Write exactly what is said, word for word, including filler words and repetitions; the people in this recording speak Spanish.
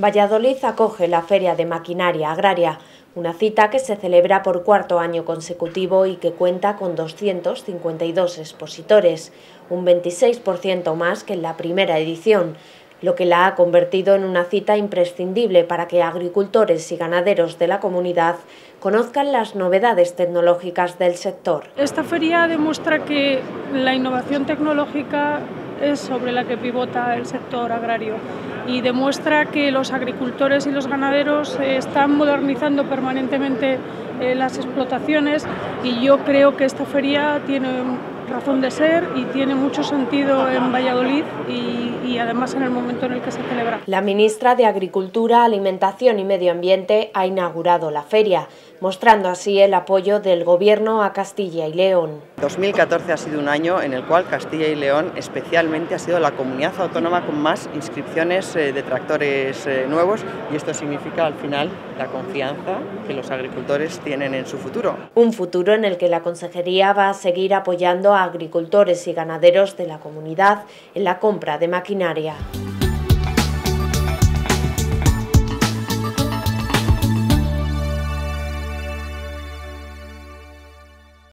Valladolid acoge la Feria de Maquinaria Agraria, una cita que se celebra por cuarto año consecutivo y que cuenta con doscientos cincuenta y dos expositores, un veintiséis por ciento más que en la primera edición, lo que la ha convertido en una cita imprescindible para que agricultores y ganaderos de la comunidad conozcan las novedades tecnológicas del sector. Esta feria demuestra que la innovación tecnológica es sobre la que pivota el sector agrario y demuestra que los agricultores y los ganaderos están modernizando permanentemente las explotaciones, y yo creo que esta feria tiene razón de ser y tiene mucho sentido en Valladolid y, y además en el momento en el que se celebra. La ministra de Agricultura, Alimentación y Medio Ambiente ha inaugurado la feria, mostrando así el apoyo del Gobierno a Castilla y León. dos mil catorce ha sido un año en el cual Castilla y León especialmente ha sido la comunidad autónoma con más inscripciones de tractores nuevos, y esto significa al final la confianza que los agricultores tienen en su futuro. Un futuro en el que la Consejería va a seguir apoyando a agricultores y ganaderos de la comunidad en la compra de maquinaria.